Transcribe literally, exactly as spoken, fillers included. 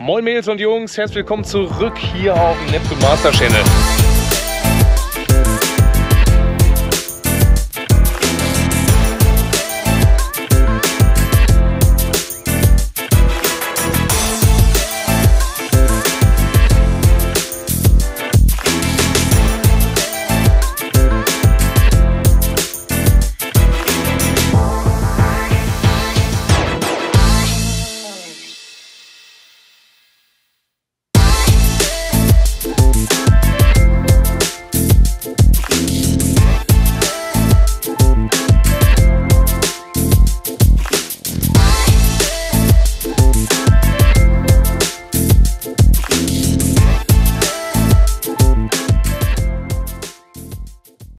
Moin Mädels und Jungs, herzlich willkommen zurück hier auf dem Neptunmaster Channel.